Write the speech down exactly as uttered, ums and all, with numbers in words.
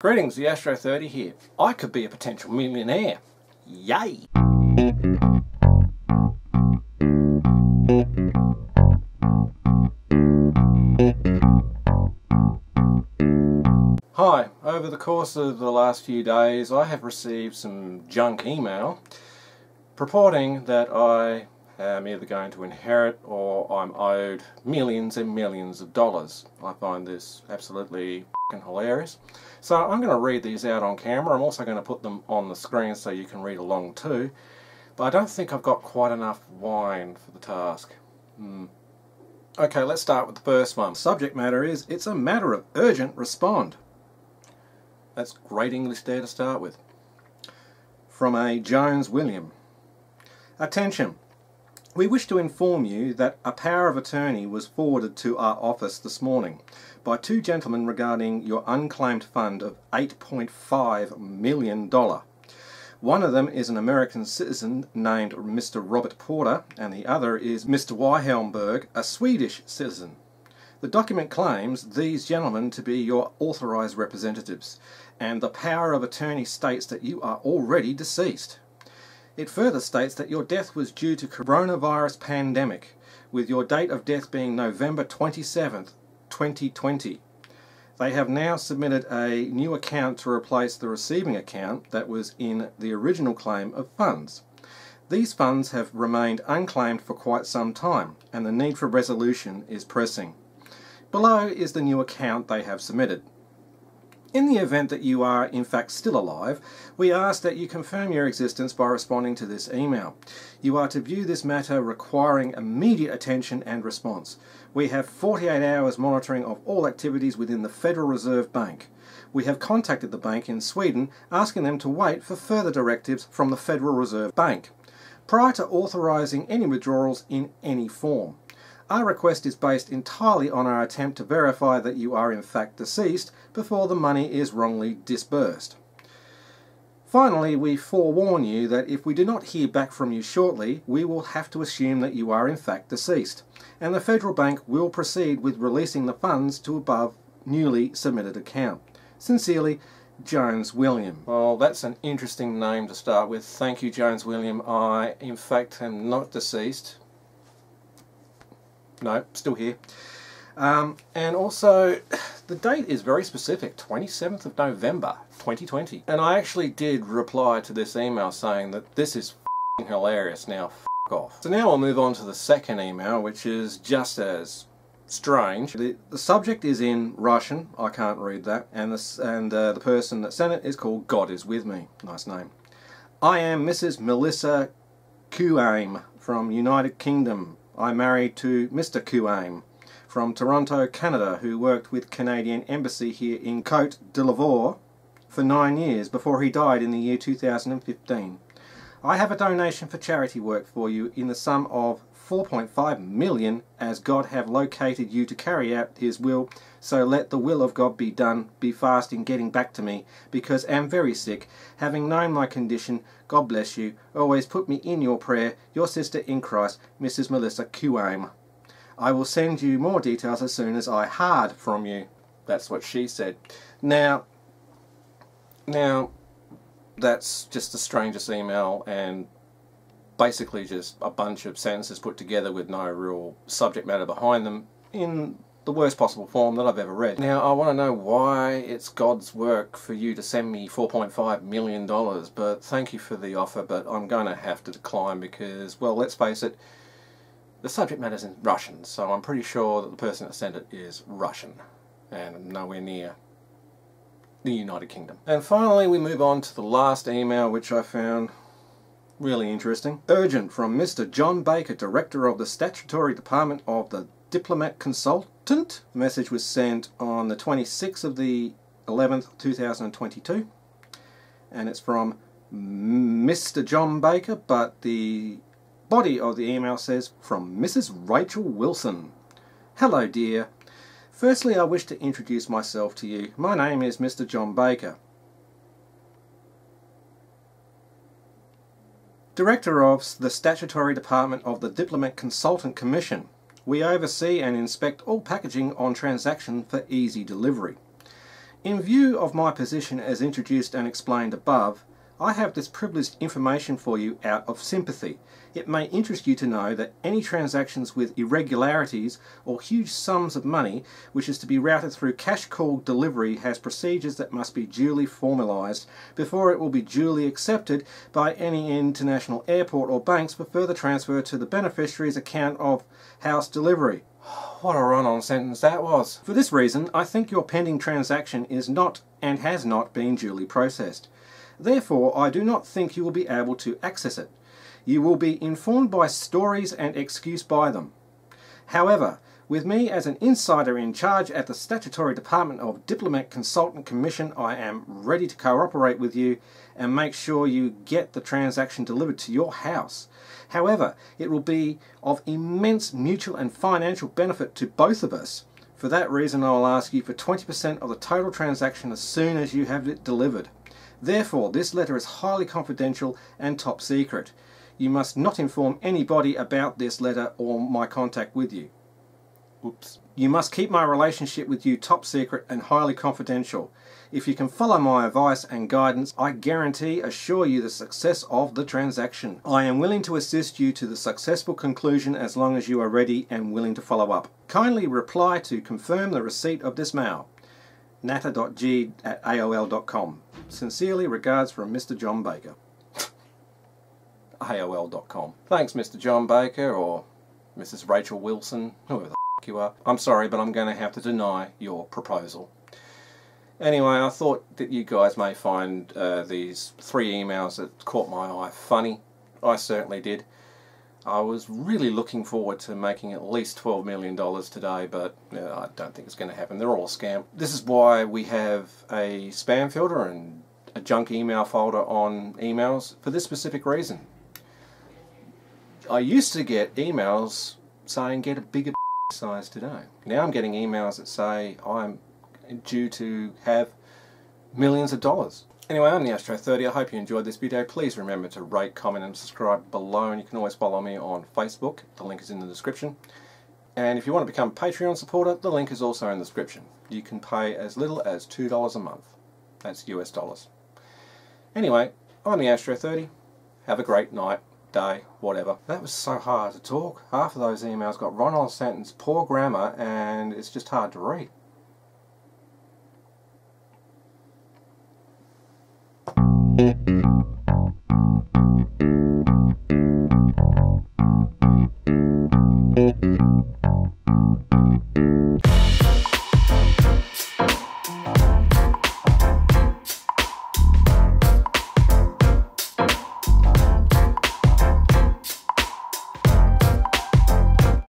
Greetings, the Astro thirty here. I could be a potential millionaire. Yay! Hi, over the course of the last few days I have received some junk email purporting that I am either going to inherit or I'm owed millions and millions of dollars. I find this absolutely f***ing hilarious. So I'm going to read these out on camera. I'm also going to put them on the screen so you can read along too. But I don't think I've got quite enough wine for the task. Mm. Okay, let's start with the first one. Subject matter is, it's a matter of urgent respond. That's great English there to start with. From a Jones William. Attention. We wish to inform you that a power of attorney was forwarded to our office this morning by two gentlemen regarding your unclaimed fund of eight point five million dollars. One of them is an American citizen named Mister Robert Porter, and the other is Mister Weihelmberg, a Swedish citizen. The document claims these gentlemen to be your authorized representatives, and the power of attorney states that you are already deceased. It further states that your death was due to coronavirus pandemic, with your date of death being November twenty-seventh, twenty twenty. They have now submitted a new account to replace the receiving account that was in the original claim of funds. These funds have remained unclaimed for quite some time, and the need for resolution is pressing. Below is the new account they have submitted. In the event that you are in fact still alive, we ask that you confirm your existence by responding to this email. You are to view this matter requiring immediate attention and response. We have forty-eight hours monitoring of all activities within the Federal Reserve Bank. We have contacted the bank in Sweden asking them to wait for further directives from the Federal Reserve Bank prior to authorizing any withdrawals in any form. Our request is based entirely on our attempt to verify that you are in fact deceased before the money is wrongly disbursed. Finally, we forewarn you that if we do not hear back from you shortly, we will have to assume that you are in fact deceased, and the Federal Bank will proceed with releasing the funds to above newly submitted account. Sincerely, Jones William. Well, that's an interesting name to start with. Thank you, Jones William. I, in fact, am not deceased. No, still here. Um, and also, the date is very specific, twenty-seventh of November, twenty twenty. And I actually did reply to this email saying that this is f***ing hilarious, now f*** off. So now I'll move on to the second email, which is just as strange. The, the subject is in Russian, I can't read that, and, this, and uh, the person that sent it is called God Is With Me. Nice name. I am Missus Melissa Kuame from United Kingdom. I'm married to Mister Kuame from Toronto, Canada, who worked with Canadian Embassy here in Cote de Lavore for nine years before he died in the year two thousand fifteen. I have a donation for charity work for you in the sum of four point five million dollars, as God have located you to carry out his will, so let the will of God be done, be fast in getting back to me, because I am very sick, having known my condition. God bless you, always put me in your prayer, your sister in Christ, Missus Melissa Kuame. I will send you more details as soon as I heard from you. That's what she said. Now, now, that's just the strangest email, and basically just a bunch of sentences put together with no real subject matter behind them in the worst possible form that I've ever read. Now, I want to know why it's God's work for you to send me four point five million dollars, but thank you for the offer, but I'm going to have to decline because, well, let's face it, the subject matter's in Russian, so I'm pretty sure that the person that sent it is Russian and nowhere near the United Kingdom. And finally, we move on to the last email, which I found really interesting. Urgent from Mister John Baker, Director of the Statutory Department of the Diplomat Consultant. The message was sent on the twenty-sixth of the eleventh, two thousand twenty-two. And it's from Mister John Baker, but the body of the email says, from Missus Rachel Wilson. Hello, dear. Firstly, I wish to introduce myself to you. My name is Mister John Baker, Director of the Statutory Department of the Diplomat Consultant Commission. We oversee and inspect all packaging on transaction for easy delivery. In view of my position as introduced and explained above, I have this privileged information for you out of sympathy. It may interest you to know that any transactions with irregularities or huge sums of money which is to be routed through cash call delivery has procedures that must be duly formalised before it will be duly accepted by any international airport or banks for further transfer to the beneficiary's account of house delivery. What a run-on sentence that was. For this reason, I think your pending transaction is not and has not been duly processed. Therefore, I do not think you will be able to access it. You will be informed by stories and excused by them. However, with me as an insider in charge at the Statutory Department of Diplomat Consultant Commission, I am ready to cooperate with you and make sure you get the transaction delivered to your house. However, it will be of immense mutual and financial benefit to both of us. For that reason, I will ask you for twenty percent of the total transaction as soon as you have it delivered. Therefore, this letter is highly confidential and top secret. You must not inform anybody about this letter or my contact with you. Oops. You must keep my relationship with you top secret and highly confidential. If you can follow my advice and guidance, I guarantee assure you the success of the transaction. I am willing to assist you to the successful conclusion as long as you are ready and willing to follow up. Kindly reply to confirm the receipt of this mail. natter dot g at a o l dot com. Sincerely, regards from Mister John Baker. A O L dot com. Thanks, Mister John Baker, or Missus Rachel Wilson, whoever the f*** you are. I'm sorry, but I'm going to have to deny your proposal. Anyway, I thought that you guys may find uh, these three emails that caught my eye funny. I certainly did. I was really looking forward to making at least twelve million dollars today, but uh, I don't think it's going to happen. They're all scam. This is why we have a spam filter and a junk email folder on emails, for this specific reason. I used to get emails saying get a bigger size today. Now I'm getting emails that say I'm due to have millions of dollars. Anyway, I'm the Astro thirty. I hope you enjoyed this video. Please remember to rate, comment and subscribe below, and you can always follow me on Facebook. The link is in the description. And if you want to become a Patreon supporter, the link is also in the description. You can pay as little as two dollars a month. That's U S dollars. Anyway, I'm the Astro thirty. Have a great night, day, whatever. That was so hard to talk. Half of those emails got run-on sentence, poor grammar, and it's just hard to read.